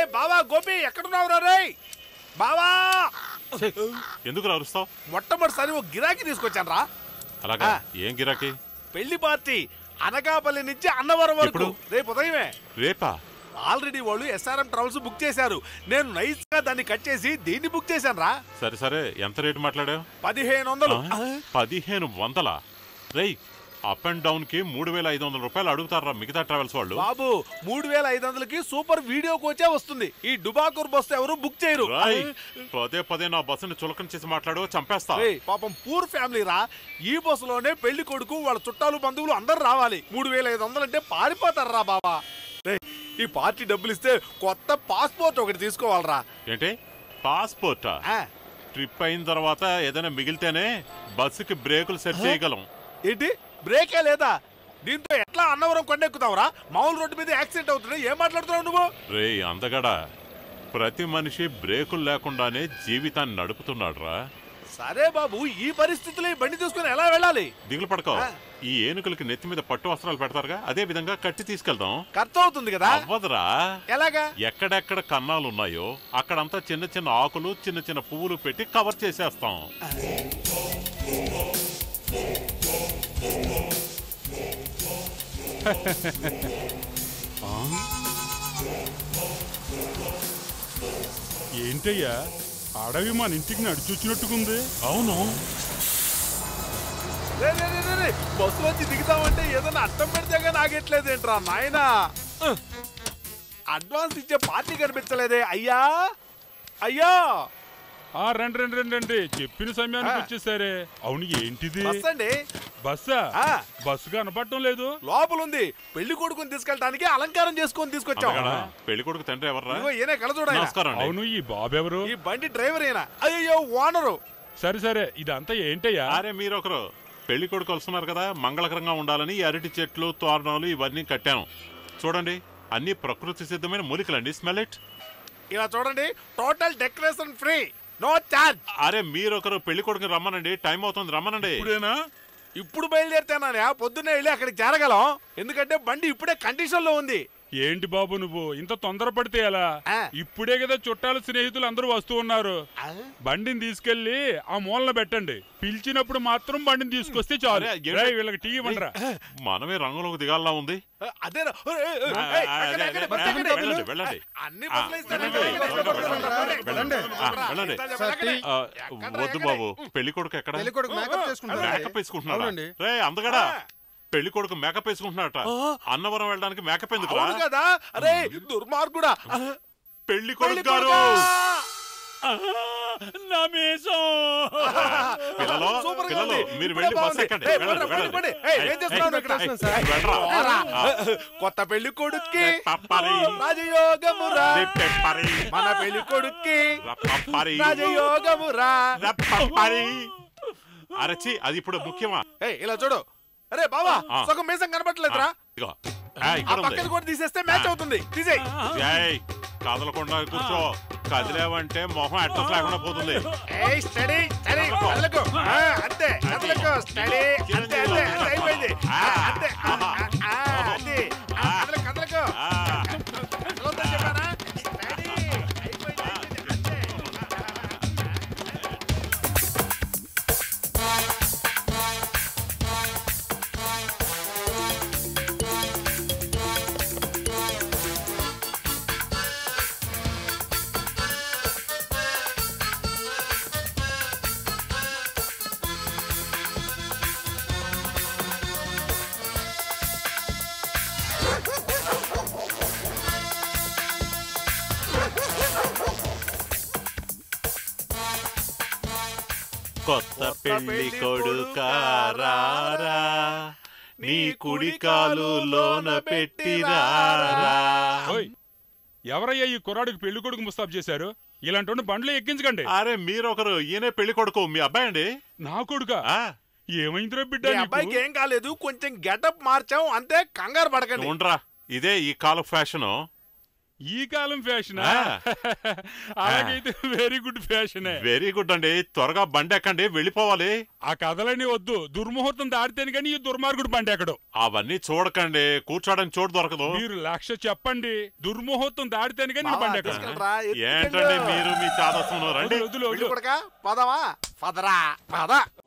రే బావా గోపి ఎక్కడున్నావురా రే బావా? ఎందుకు రారుస్తావు? మొట్టమొదటిసారి ఓ గిరాకీ తీసుకొచ్చాను రా. అలాగా, ఏం గిరాకీ? పెళ్లి పార్టీ అనకాపల్లి నుంచి అన్నవరం వరకు. రేపు ఉదయమే. రేపా? ఆల్రెడీ వాళ్ళు ఎస్ఆర్ఎం ట్రావెల్స్ బుక్ చేశారు. నేను నైస్ గా దాన్ని కట్ చేసి దీన్ని బుక్ చేశాను రా. సరే సరే, ఎంత రేటు మాట్లాడావు? 1500. 1500? రే అప్ అండ్ డౌన్ కి 3500 రూపాయలు అడుగుతారా మిగతా ట్రావెల్స్ వాళ్ళు? బాబు 3500కి సూపర్ వీడియో కోచే వస్తుంది. ఈ డుబాకూర్ బస్సు ఎవరు బుక్ చేయరు. పదే పదే నా బస్సుని చులకం చేసి మాట్లాడు, చంపేస్తా. పాపం పూర్ ఫ్యామిలీ రా. ఈ బస్సులోనే పెళ్లి కొడుకు వాళ్ళ చుట్టాలు బంధువులు అందరు రావాలి. 3500 అంటే పారిపోతారు రా బాబా. ఈ పార్టీ డబ్బులు ఇస్తే కొత్త పాస్పోర్ట్ ఒకటి తీసుకోవాలరా. ఏంటి పాస్పోర్టా? ట్రిప్ అయిన తర్వాత ఏదైనా మిగిలితేనే బస్సుకి బ్రేకులు సెట్ చేయగలం. ఏంటి బ్రేకే లేదా? దీంతో ఎట్లా అన్నవరం కొండెక్కుతావురా? మామూలు రోడ్డు మీద యాక్సిడెంట్ అవుతుంది. ఏం మాట్లాడుతున్నావు నువ్వు? రే అందగడా, ప్రతి మనిషి బ్రేకులు లేకుండానే జీవితాన్ని నడుపుతున్నాడు రా. సరే బాబు, ఈ పరిస్థితుల్లో ఈ బండి తీసుకుని ఎలా వెళ్ళాలి? దిగులు పడకో. ఈ ఏనుకలకి నెత్తి మీద పట్టు వస్త్రాలు పెడతారుగా, అదే విధంగా కట్టి తీసుకెళ్దాం. కర్తం అవుతుంది కదా? అవ్వదురా. ఎలాగా? ఎక్కడెక్కడ కన్నాలు ఉన్నాయో అక్కడంతా చిన్న చిన్న ఆకులు చిన్న చిన్న పువ్వులు పెట్టి కవర్ చేసేస్తాం. ఏంటయ్యా అడవి మన ఇంటికి నడిచొచ్చినట్టుకుంది. అవును, బస్సు వచ్చి దిగుతామంటే ఏదైనా అర్థం పెడితేగా నాగట్లేదేంట్రా నాయనా? అడ్వాన్స్ ఇచ్చే పార్టీ కనిపించలేదే. అయ్యా అయ్యా, రండి రండి రండి రండి, చెప్పిన సమయానికి వచ్చేసారే. అవును, ఏంటిది బస్సా? బస్సు కనపడటం లేదు. లోపల ఉంది. పెళ్లి కొడుకుని తీసుకెళ్ళడానికి అలంకారం చేసుకుని తీసుకొచ్చాం. పెళ్లి కొడుకు తండ్రి ఎవరు? ఈయన కళ చూడండి. అవును, ఈ బాబు ఎవరు? ఈ బండి డ్రైవర్ ఈయన. అయ్యో ఓనరు. సరే సరే, ఇదంతా ఏంటయ్యా? అరే మీరొకరు పెళ్లి కొడుకు వస్తున్నారు కదా, మంగళకరంగా ఉండాలని అరటి చెట్లు తోరణాలు ఇవన్నీ కట్టాను. చూడండి, అన్ని ప్రకృతి సిద్ధమైన మూలికలండి. Smell it. ఇలా చూడండి, total decoration free, no charge. అరే మీరొకరు పెళ్లి కొడుకుని రమ్మనండి, టైం అవుతుంది, రమ్మనండి. ఇప్పుడు బయలుదేరుతానా? పొద్దున్నే వెళ్ళి అక్కడికి చేరగలం, ఎందుకంటే బండి ఇప్పుడే కండిషన్ లో ఉంది. ఏంటి బాబు నువ్వు ఇంత తొందరపడితే ఎలా? ఇప్పుడే కదా చుట్టాలు స్నేహితులు అందరూ వస్తూ ఉన్నారు. బండిని తీసుకెళ్లి ఆ మూలన పెట్టండి. పిలిచినప్పుడు మాత్రం బండిని తీసుకొస్తే చాలు. వీళ్ళకి టీ ఇవ్వండిరా. మనమే రంగులోకి దిగాలా ఉంది. అదేనా? వద్దు బాబు, పెళ్లి కొడుకు ఎక్కడ? మేకప్ వేసుకుంటున్నాడు అందుకడా. పెళ్లి కొడుకు మేకప్ వేసుకుంటున్నాట. అన్నవరం వెళ్ళడానికి మేకప్ ఎందుకు కదా? అరే దుర్మార్గుడా, పెళ్లి కొడుకు కొత్త పెళ్లి కొడుక్కి రాజయోగమురా, మన పెళ్లి కొడుక్కి రాజయోగమురా. అరచి అది ఇప్పుడు ముఖ్యమా? ఇలా చూడు. అరే బాబా, సగం మేసం కనబట్టలేదురా. తీసేస్తే మ్యాచ్ అవుతుంది. కదలకుండా కూర్చో, కదిలేవంటే మొహం అడ్రస్ లేకుండా పోతుంది. కొత్త పెళ్లి కొడుకారా, నీ కుడికాలు లోన పెట్టిరా. ఎవరయ్యా ఈ కుర్రాడికి పెళ్లి కొడుకు ముస్తాబ్ చేశారు? ఇలాంటి బండ్లు ఎక్కించకండి. అరే మీరొకరు, ఈయనే పెళ్లి కొడుకు. మీ అబ్బాయి అండి. నా కొడుకా? ఏమైందిరా బిడ్డ? అబ్బాయికి ఏం కాలేదు, కొంచెం గెటప్ మార్చాం అంతే, కంగారు పడకండి. ఉండరా, ఇదే ఈ కాలం ఫ్యాషన్. ఈ కాలం ఫ్యాషన్ అలాగైతే very good fashion, very good అండి. త్వరగా బండి ఎక్కండి, వెళ్ళిపోవాలి. ఆ కథలని వద్దు, దుర్ముహూర్తం దాడితేనే కానీ ఈ దుర్మార్గుడు బండి ఎక్కడు. అవన్నీ చూడకండి, కూర్చోడానికి చోటు దొరకదు. మీరు లక్ష చెప్పండి, దుర్ముహూర్తం దాడితేనే కానీ బండి ఎక్కడు. ఏంటండి మీరు మీ చాదస్తున్నారు?